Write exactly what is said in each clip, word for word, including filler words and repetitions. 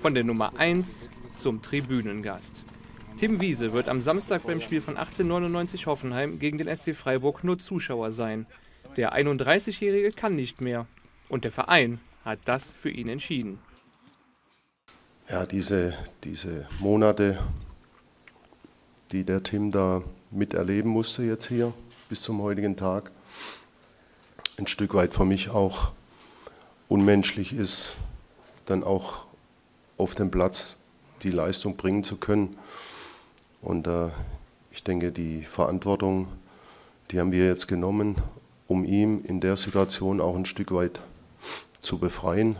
von der Nummer eins zum Tribünengast. Tim Wiese wird am Samstag beim Spiel von achtzehnhundertneunundneunzig Hoffenheim gegen den S C Freiburg nur Zuschauer sein. Der einunddreißigjährige kann nicht mehr und der Verein hat das für ihn entschieden. Ja, diese, diese Monate, die der Tim da miterleben musste jetzt hier bis zum heutigen Tag, ein Stück weit für mich auch unmenschlich ist, dann auch auf dem Platz die Leistung bringen zu können. Und äh, ich denke, die Verantwortung, die haben wir jetzt genommen, um ihn in der Situation auch ein Stück weit zu befreien.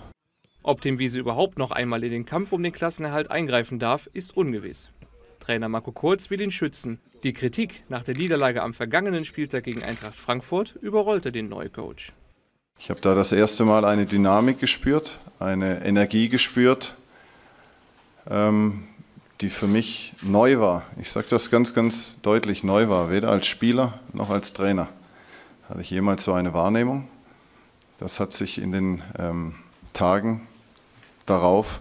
Ob Tim Wiese überhaupt noch einmal in den Kampf um den Klassenerhalt eingreifen darf, ist ungewiss. Trainer Marco Kurz will ihn schützen. Die Kritik nach der Niederlage am vergangenen Spieltag gegen Eintracht Frankfurt überrollte den Neucoach. Ich habe da das erste Mal eine Dynamik gespürt, eine Energie gespürt, ähm, die für mich neu war. Ich sage das ganz, ganz deutlich, neu war, weder als Spieler noch als Trainer. Hatte ich jemals so eine Wahrnehmung? Das hat sich in den ähm, Tagen darauf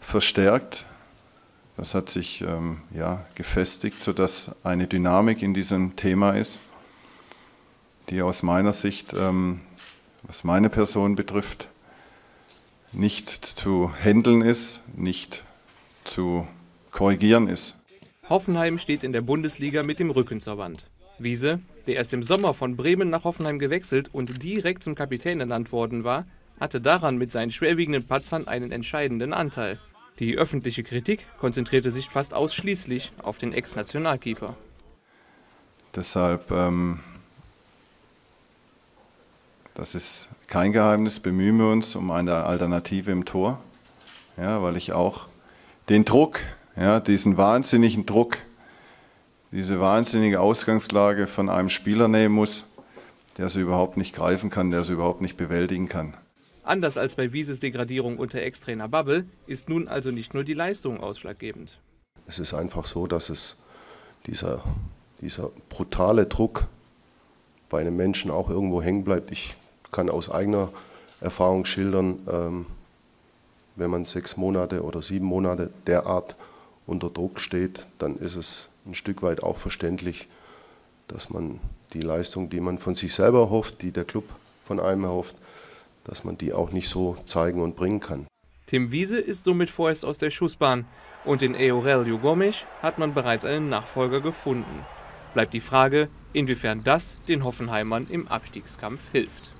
verstärkt. Das hat sich ähm, ja, gefestigt, sodass eine Dynamik in diesem Thema ist, die aus meiner Sicht, ähm, was meine Person betrifft, nicht zu handeln ist, nicht zu korrigieren ist. Hoffenheim steht in der Bundesliga mit dem Rücken zur Wand. Wiese, der erst im Sommer von Bremen nach Hoffenheim gewechselt und direkt zum Kapitän ernannt worden war, hatte daran mit seinen schwerwiegenden Patzern einen entscheidenden Anteil. Die öffentliche Kritik konzentrierte sich fast ausschließlich auf den Ex-Nationalkeeper. Deshalb, ähm, das ist kein Geheimnis, bemühen wir uns um eine Alternative im Tor, ja, weil ich auch den Druck, ja, diesen wahnsinnigen Druck, diese wahnsinnige Ausgangslage von einem Spieler nehmen muss, der sie überhaupt nicht greifen kann, der sie überhaupt nicht bewältigen kann. Anders als bei Wieses Degradierung unter Ex-Trainer Babbel ist nun also nicht nur die Leistung ausschlaggebend. Es ist einfach so, dass es dieser, dieser brutale Druck bei einem Menschen auch irgendwo hängen bleibt. Ich kann aus eigener Erfahrung schildern, ähm, wenn man sechs Monate oder sieben Monate derart unter Druck steht, dann ist es ein Stück weit auch verständlich, dass man die Leistung, die man von sich selber erhofft, die der Club von einem erhofft, dass man die auch nicht so zeigen und bringen kann. Tim Wiese ist somit vorerst aus der Schussbahn und in Eurel Jugovic hat man bereits einen Nachfolger gefunden. Bleibt die Frage, inwiefern das den Hoffenheimern im Abstiegskampf hilft.